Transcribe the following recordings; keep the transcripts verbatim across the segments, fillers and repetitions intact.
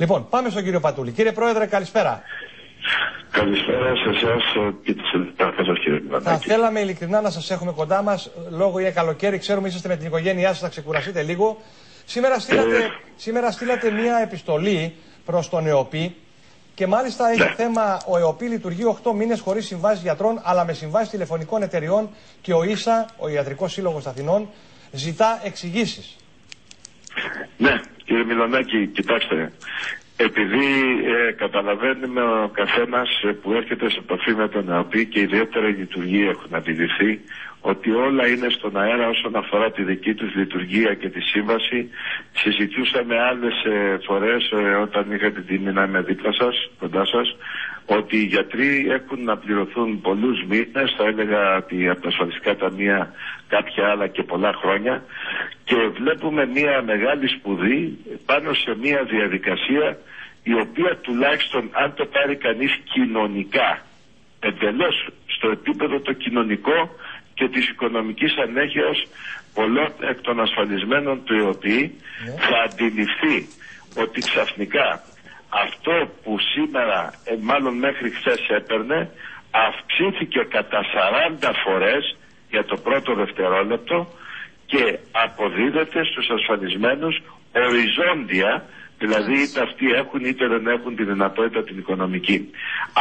Λοιπόν, πάμε στον κύριο Πατούλη. Κύριε Πρόεδρε, καλησπέρα. Καλησπέρα σε εσάς και τις συνδυτάρκες σας, κύριε Μηλονάκη. Θα θέλαμε ειλικρινά να σας έχουμε κοντά μας. Λόγω για καλοκαίρι, ξέρουμε είσαστε με την οικογένειά σας, θα ξεκουραστείτε λίγο. Σήμερα στείλατε, ε... σήμερα στείλατε μία επιστολή προς τον ΕΟΠΗ και μάλιστα έχει ναι. θέμα ο ΕΟΠΗ λειτουργεί οκτώ μήνες χωρίς συμβάσεις γιατρών αλλά με συμβάσεις τηλεφωνικών εταιριών και ο ΙΣΑ, ο Ιατρικός Σύλλογος Αθηνών, ζητά εξηγήσεις. Ναι, κύριε Μηλονάκη, κοιτάξτε. Επειδή ε, καταλαβαίνουμε ο καθένας που έρχεται σε επαφή με τον ΑΟΠΗ και ιδιαίτερα οι λειτουργοί έχουν αντιληφθεί ότι όλα είναι στον αέρα όσον αφορά τη δική τους λειτουργία και τη σύμβαση. Συζητούσαμε άλλες ε, φορές ε, όταν είχατε την τιμή να είμαι δίπλα σας, κοντά σας, ότι οι γιατροί έχουν να πληρωθούν πολλούς μήνες, θα έλεγα ότι από τα ασφαλιστικά ταμεία κάποια άλλα και πολλά χρόνια, και βλέπουμε μια μεγάλη σπουδή πάνω σε μια διαδικασία η οποία τουλάχιστον αν το πάρει κανείς κοινωνικά, εντελώς στο επίπεδο το κοινωνικό και της οικονομικής ανέχειας πολλών εκ των ασφαλισμένων του ΕΟΠΗ, θα αντιληφθεί ότι ξαφνικά αυτό που σήμερα, ε, μάλλον μέχρι χθες έπαιρνε, αυξήθηκε κατά σαράντα φορές για το πρώτο δευτερόλεπτο και αποδίδεται στους ασφαλισμένους οριζόντια, δηλαδή είτε αυτοί έχουν είτε δεν έχουν τη δυνατότητα την οικονομική.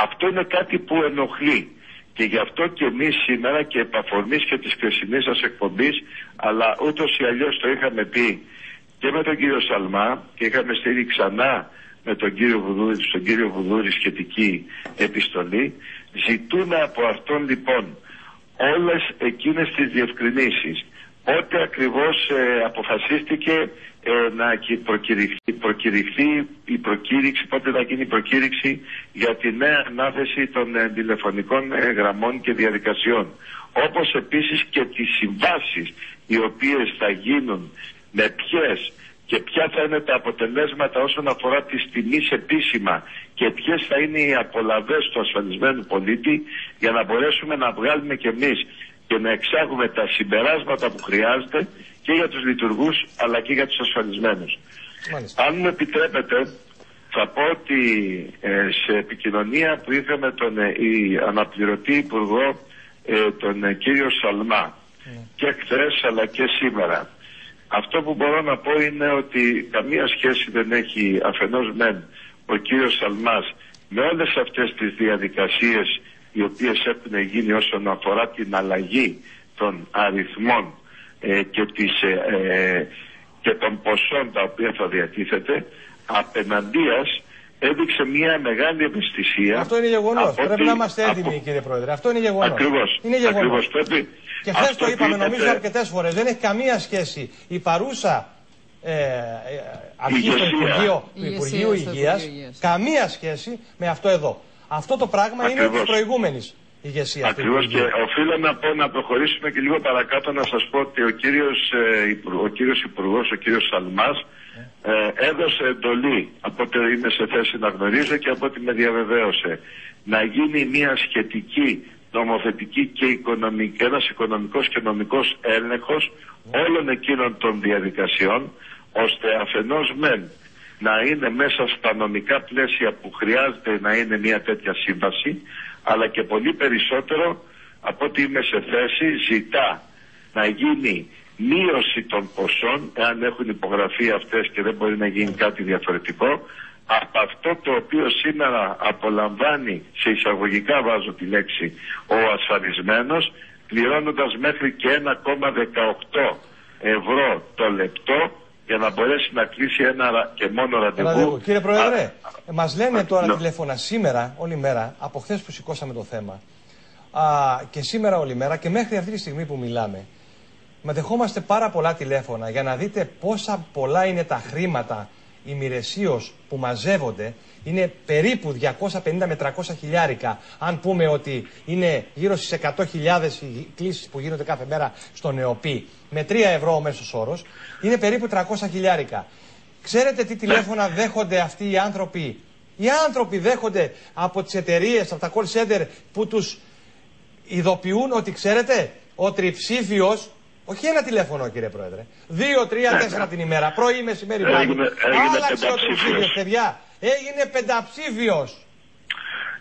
Αυτό είναι κάτι που ενοχλεί. Και γι' αυτό και εμείς σήμερα και επ' αφορμής και της χθεσινής σας εκπομπής, αλλά ούτως ή αλλιώς το είχαμε πει και με τον κύριο Σαλμά και είχαμε στείλει ξανά με τον κύριο Βουδούρη, στον κύριο Βουδούρη σχετική επιστολή, ζητούμε από αυτόν λοιπόν όλες εκείνες τις διευκρινήσεις. Ό,τι ακριβώς ε, αποφασίστηκε ε, να προκηρυχθεί, προκηρυχθεί η προκήρυξη, πότε θα γίνει η προκήρυξη για τη νέα ανάθεση των ε, τηλεφωνικών ε, γραμμών και διαδικασιών. Όπως επίσης και τις συμβάσεις οι οποίες θα γίνουν, με ποιες και ποια θα είναι τα αποτελέσματα όσον αφορά τις τιμές επίσημα και ποιες θα είναι οι απολαβές του ασφαλισμένου πολίτη, για να μπορέσουμε να βγάλουμε κι εμείς και να εξάγουμε τα συμπεράσματα που χρειάζεται και για τους λειτουργούς αλλά και για τους ασφαλισμένους. Μάλιστα. Αν μου επιτρέπετε, θα πω ότι ε, σε επικοινωνία που είχα με τον ε, η αναπληρωτή υπουργό, ε, τον ε, κύριο Σαλμά, mm. και χθες αλλά και σήμερα, αυτό που μπορώ να πω είναι ότι καμία σχέση δεν έχει αφενός μεν ο κύριος Σαλμάς με όλες αυτές τις διαδικασίες οι οποίες έχουν γίνει όσον αφορά την αλλαγή των αριθμών ε, και, τις, ε, ε, και των ποσών τα οποία θα διατίθεται. Απεναντίας έδειξε μια μεγάλη ευαισθησία. Αυτό είναι γεγονός. Πρέπει ότι... να είμαστε έτοιμοι, από... κύριε Πρόεδρε. Αυτό είναι γεγονός. Ακριβώς. Είναι γεγονός. Ακριβώς. Πρέπει... Και χθες το είπαμε δίνεται... νομίζω αρκετές φορές. Δεν έχει καμία σχέση η παρούσα Ε, ε, αρχή του Υπουργείου Υγείας, καμία σχέση με αυτό εδώ. Αυτό το πράγμα Ακριβώς. είναι της προηγούμενης ηγεσίας. Ακριβώς, και οφείλω να πω να προχωρήσουμε και λίγο παρακάτω να σας πω ότι ο κύριος, ο κύριος Υπουργός, ο κύριος Σαλμάς, ε. ε, έδωσε εντολή, από ό,τι είμαι σε θέση να γνωρίζω και από ό,τι με διαβεβαίωσε, να γίνει μια σχετική νομοθετική και οικονομική, ένας οικονομικός και νομικός έλεγχος ε. όλων εκείνων των διαδικασιών, ώστε αφενός μεν να είναι μέσα στα νομικά πλαίσια που χρειάζεται να είναι μια τέτοια σύμβαση, αλλά και πολύ περισσότερο από ό,τι είμαι σε θέση, ζητά να γίνει μείωση των ποσών, εάν έχουν υπογραφεί αυτές και δεν μπορεί να γίνει κάτι διαφορετικό, από αυτό το οποίο σήμερα απολαμβάνει, σε εισαγωγικά βάζω τη λέξη, ο ασφαλισμένος, πληρώνοντας μέχρι και ένα κόμμα δεκαοκτώ ευρώ το λεπτό, για να μπορέσει να κλείσει ένα και μόνο ραντεβού. Κύριε Πρόεδρε, α... μας λένε α... τώρα no. τηλέφωνα σήμερα, όλη μέρα, από χθες που σηκώσαμε το θέμα, α, και σήμερα όλη μέρα και μέχρι αυτή τη στιγμή που μιλάμε, με δεχόμαστε πάρα πολλά τηλέφωνα για να δείτε πόσα πολλά είναι τα χρήματα ημιρεσίως που μαζεύονται. Είναι περίπου διακόσια πενήντα με τριακόσια χιλιάρικα, αν πούμε ότι είναι γύρω στις εκατό χιλιάδες κλήσεις που γίνονται κάθε μέρα στον ΕΟΠΗ, με τρία ευρώ ο μέσος όρος, είναι περίπου τριακόσια χιλιάρικα. Ξέρετε τι τηλέφωνα δέχονται αυτοί οι άνθρωποι? Οι άνθρωποι δέχονται από τις εταιρείες, από τα call center, που τους ειδοποιούν ότι, ξέρετε, ο τριψήφιος, όχι ένα τηλέφωνο, κύριε Πρόεδρε, δύο, τρία, τέσσερα την ημέρα, πρωί, μεσημέρι, βράδυ, άλλαξε ο τριψήφιος, παιδιά. έγινε πενταψήφιος.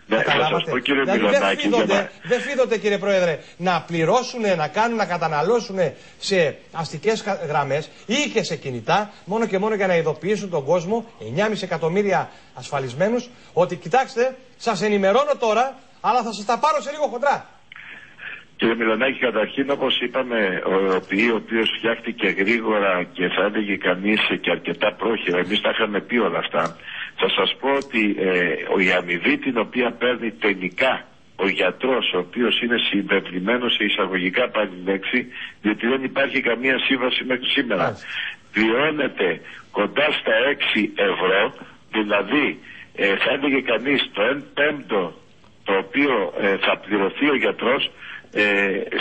Ναι, θα πω, κύριε δηλαδή, Μηλονάκη, δεν, φίδονται, να... δεν φίδονται, κύριε Πρόεδρε, να πληρώσουν, να κάνουν, να καταναλώσουν σε αστικές γραμμές ή και σε κινητά, μόνο και μόνο για να ειδοποιήσουν τον κόσμο, εννιά κόμμα πέντε εκατομμύρια ασφαλισμένους, ότι κοιτάξτε, σας ενημερώνω τώρα, αλλά θα σας τα πάρω σε λίγο χοντρά. Κύριε Μηλονάκη, καταρχήν, όπως είπαμε, ο ΕΟΠΗ, ο οποίος φτιάχτηκε γρήγορα και θα έλεγε κανείς και αρκετά πρόχειρα, εμείς τα είχαμε πει όλα αυτά. Θα σας πω ότι ε, η αμοιβή την οποία παίρνει τελικά ο γιατρός, ο οποίος είναι συμπεριμένος σε εισαγωγικά πάλι λέξη, διότι δεν υπάρχει καμία σύμβαση μέχρι σήμερα, πληρώνεται κοντά στα έξι ευρώ, δηλαδή ε, θα έλεγε κανείς το ένα πέμπτο το οποίο ε, θα πληρωθεί ο γιατρός, ε,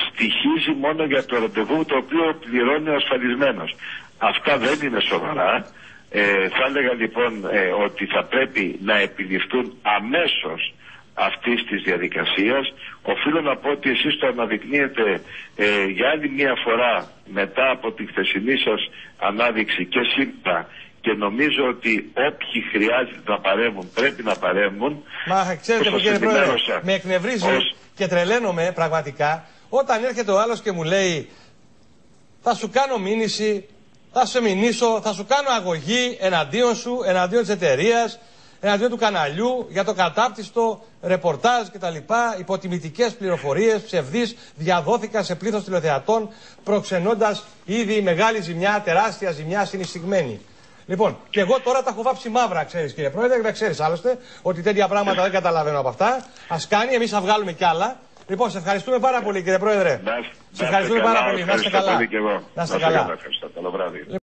στοιχίζει μόνο για το ραντεβού το οποίο πληρώνει ο ασφαλισμένος. Αυτά δεν είναι σοβαρά. Ε, θα έλεγα λοιπόν ε, ότι θα πρέπει να επιληφθούν αμέσως αυτής της διαδικασίας. Οφείλω να πω ότι εσείς το αναδεικνύετε ε, για άλλη μια φορά μετά από τη χθεσινή σας ανάδειξη και σύμπτα, και νομίζω ότι όποιοι χρειάζεται να παρέμβουν πρέπει να παρέμβουν. Μα ξέρετε, κύριε Πρόεδρε, με εκνευρίζει ως... και τρελαίνομαι πραγματικά όταν έρχεται ο άλλος και μου λέει θα σου κάνω μήνυση, θα σε μηνύσω, θα σου κάνω αγωγή εναντίον σου, εναντίον της εταιρείας, εναντίον του καναλιού, για το κατάπτυστο ρεπορτάζ κτλ. Υποτιμητικές πληροφορίες, ψευδείς, διαδόθηκαν σε πλήθος τηλεθεατών, προξενώντας ήδη μεγάλη ζημιά, τεράστια ζημιά συνεισφυγμένη. Λοιπόν, και εγώ τώρα τα έχω βάψει μαύρα, ξέρεις κύριε Πρόεδρε, να ξέρεις άλλωστε, ότι τέτοια πράγματα δεν καταλαβαίνω από αυτά. Ας κάνει, εμείς θα βγάλουμε κι άλλα. Λοιπόν, σε ευχαριστούμε πάρα πολύ κύριε Πρόεδρε. Να, σε ευχαριστούμε καλά, πάρα πολύ. Να είστε καλά. Να είστε καλά. Καλό βράδυ.